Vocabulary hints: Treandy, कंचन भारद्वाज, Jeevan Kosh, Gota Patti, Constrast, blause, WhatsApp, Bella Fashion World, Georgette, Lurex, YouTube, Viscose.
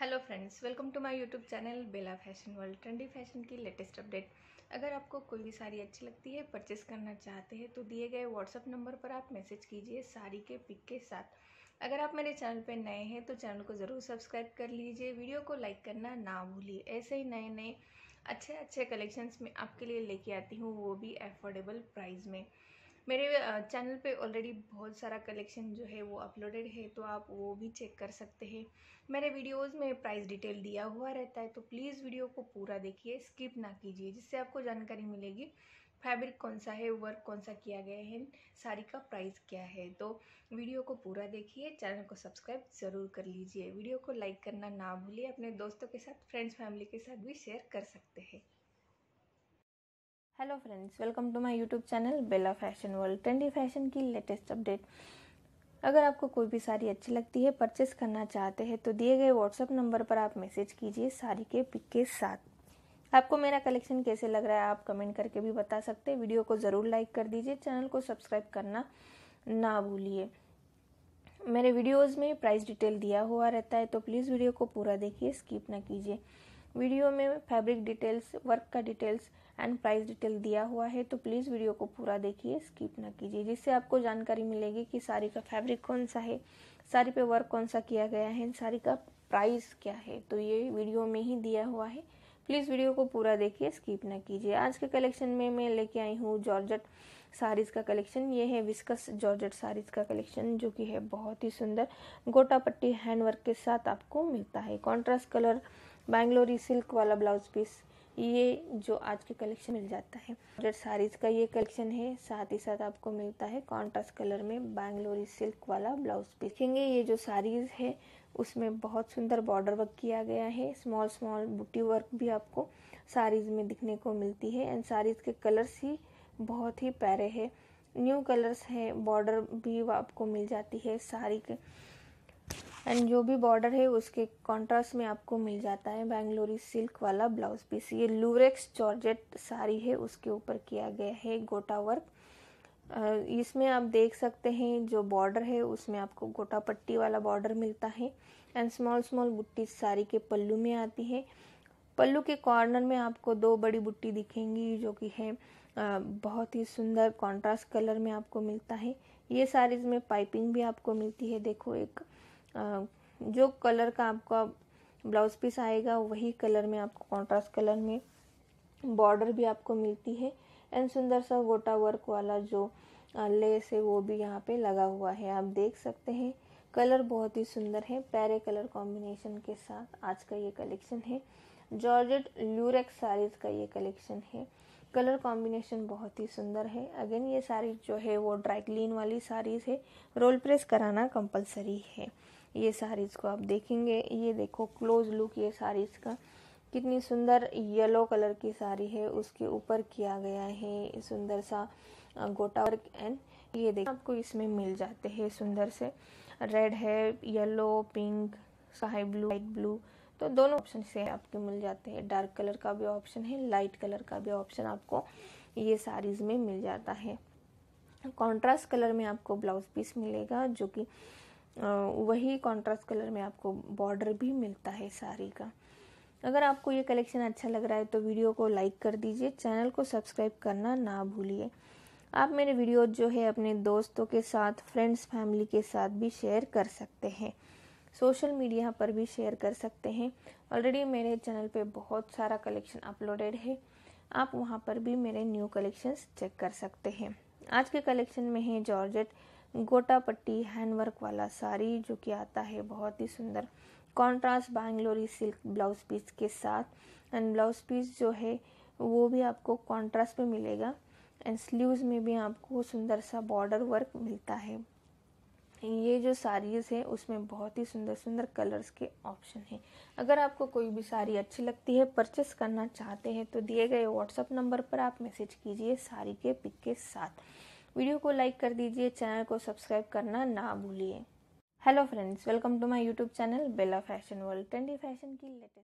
Hello friends, welcome to my YouTube channel Bela fashion world. Trendy fashion की latest update. अगर आपको कोई भी साड़ी अच्छी लगती है, परचेस करना चाहते हैं तो दिए गए व्हाट्सअप नंबर पर आप मैसेज कीजिए साड़ी के पिक के साथ। अगर आप मेरे चैनल पर नए हैं तो चैनल को ज़रूर सब्सक्राइब कर लीजिए, वीडियो को लाइक करना ना भूलिए। ऐसे ही नए नए अच्छे अच्छे कलेक्शंस में आपके लिए लेके आती हूँ, वो भी एफोर्डेबल प्राइस में। मेरे चैनल पे ऑलरेडी बहुत सारा कलेक्शन जो है वो अपलोडेड है, तो आप वो भी चेक कर सकते हैं। मेरे वीडियोस में प्राइस डिटेल दिया हुआ रहता है, तो प्लीज़ वीडियो को पूरा देखिए, स्किप ना कीजिए, जिससे आपको जानकारी मिलेगी फैब्रिक कौन सा है, वर्क कौन सा किया गया है, साड़ी का प्राइस क्या है। तो वीडियो को पूरा देखिए, चैनल को सब्सक्राइब ज़रूर कर लीजिए, वीडियो को लाइक करना ना भूलिए। अपने दोस्तों के साथ, फ्रेंड्स, फैमिली के साथ भी शेयर कर सकते हैं। Hello friends, welcome to my YouTube channel Bela fashion world. Trendy fashion की लेटेस्ट अपडेट। अगर आपको कोई भी साड़ी अच्छी लगती है, परचेस करना चाहते हैं तो दिए गए व्हाट्सएप नंबर पर आप मैसेज कीजिए साड़ी के पिक के साथ। आपको मेरा कलेक्शन कैसे लग रहा है आप कमेंट करके भी बता सकते हैं। वीडियो को ज़रूर लाइक कर दीजिए, चैनल को सब्सक्राइब करना ना भूलिए। मेरे वीडियोज़ में प्राइस डिटेल दिया हुआ रहता है, तो प्लीज़ वीडियो को पूरा देखिए, स्किप ना कीजिए। वीडियो में फैब्रिक डिटेल्स, वर्क का डिटेल्स एंड प्राइस डिटेल दिया हुआ है, तो प्लीज़ वीडियो को पूरा देखिए, स्किप ना कीजिए, जिससे आपको जानकारी मिलेगी कि साड़ी का फैब्रिक कौन सा है, साड़ी पे वर्क कौन सा किया गया है, साड़ी का प्राइस क्या है। तो ये वीडियो में ही दिया हुआ है, प्लीज़ वीडियो को पूरा देखिए, स्किप ना कीजिए। आज के कलेक्शन में मैं लेके आई हूँ जॉर्जेट साड़ीज़ का कलेक्शन। ये है विस्कस जॉर्जेट साड़ीज़ का कलेक्शन, जो कि है बहुत ही सुंदर गोटा पट्टी हैंडवर्क के साथ आपको मिलता है। कॉन्ट्रास्ट कलर बैंगलोरी सिल्क वाला ब्लाउज पीस, ये जो आज के कलेक्शन मिल जाता है जॉर्जेट साड़ीज़ का ये कलेक्शन है। साथ ही साथ आपको मिलता है कॉन्ट्रास्ट कलर में बैंगलोरी सिल्क वाला ब्लाउज पीस। देखेंगे ये जो साड़ीज़ है उसमें बहुत सुंदर बॉर्डर वर्क किया गया है। स्मॉल स्मॉल बूटी वर्क भी आपको साड़ीज़ में दिखने को मिलती है। एंड साड़ीज़ के कलर्स ही बहुत ही प्यारे हैं, न्यू कलर्स हैं। बॉर्डर भी आपको मिल जाती है साड़ी के, एंड जो भी बॉर्डर है उसके कॉन्ट्रास्ट में आपको मिल जाता है बेंगलोरी सिल्क वाला ब्लाउज पीस। ये लूरेक्स जॉर्जेट साड़ी है, उसके ऊपर किया गया है गोटा वर्क। इसमें आप देख सकते हैं जो बॉर्डर है उसमें आपको गोटा पट्टी वाला बॉर्डर मिलता है। एंड स्मॉल स्मॉल बुट्टी साड़ी के पल्लू में आती है। पल्लू के कॉर्नर में आपको दो बड़ी बुट्टी दिखेंगी, जो कि है बहुत ही सुंदर कॉन्ट्रास्ट कलर में आपको मिलता है। ये साड़ीज में पाइपिंग भी आपको मिलती है। देखो, एक जो कलर का आपका ब्लाउज पीस आएगा वही कलर में आपको कॉन्ट्रास्ट कलर में बॉर्डर भी आपको मिलती है। एंड सुंदर सा गोटा वर्क वाला जो लेस है वो भी यहाँ पे लगा हुआ है, आप देख सकते हैं। कलर बहुत ही सुंदर है, प्यारे कलर कॉम्बिनेशन के साथ आज का ये कलेक्शन है। जॉर्जेट ल्यूरेक्स साड़ीज़ का ये कलेक्शन है। कलर कॉम्बिनेशन बहुत ही सुंदर है। अगेन ये साड़ी जो है वो ड्राई क्लीन वाली साड़ीज़ है, रोल प्रेस कराना कंपलसरी है। ये साड़ीज़ को आप देखेंगे, ये देखो क्लोज लुक ये साड़ीज़ का, कितनी सुंदर येलो कलर की साड़ी है। उसके ऊपर किया गया है सुंदर सा गोटा वर्क। एंड ये देखो आपको इसमें मिल जाते हैं सुंदर से रेड है, yellow, pink, sky blue, light blue, तो दोनों ऑप्शन से आपके मिल जाते हैं। डार्क कलर का भी ऑप्शन है, लाइट कलर का भी ऑप्शन आपको ये साड़ीज़ में मिल जाता है। कॉन्ट्रास्ट कलर में आपको ब्लाउज पीस मिलेगा, जो कि वही कॉन्ट्रास्ट कलर में आपको बॉर्डर भी मिलता है साड़ी का। अगर आपको ये कलेक्शन अच्छा लग रहा है तो वीडियो को लाइक कर दीजिए, चैनल को सब्सक्राइब करना ना भूलिए। आप मेरे वीडियो जो है अपने दोस्तों के साथ, फ्रेंड्स, फैमिली के साथ भी शेयर कर सकते हैं, सोशल मीडिया पर भी शेयर कर सकते हैं। ऑलरेडी मेरे चैनल पे बहुत सारा कलेक्शन अपलोडेड है, आप वहाँ पर भी मेरे न्यू कलेक्शंस चेक कर सकते हैं। आज के कलेक्शन में है जॉर्जेट गोटा पट्टी हैंडवर्क वाला साड़ी, जो कि आता है बहुत ही सुंदर contrast Bangalori silk blouse piece के साथ। एंड ब्लाउज पीस जो है वो भी आपको कॉन्ट्रास्ट में मिलेगा। एंड स्लीव्स में भी आपको सुंदर सा बॉर्डर वर्क मिलता है। ये जो साड़ीज़ है उसमें बहुत ही सुंदर सुंदर कलर्स के ऑप्शन हैं। अगर आपको कोई भी साड़ी अच्छी लगती है, परचेस करना चाहते हैं तो दिए गए व्हाट्सअप नंबर पर आप मैसेज कीजिए साड़ी के पिक के साथ। वीडियो को लाइक कर दीजिए, चैनल को सब्सक्राइब करना ना भूलिए। Hello friends, welcome to my YouTube channel Bela fashion world. Trendy fashion की लेटेस्ट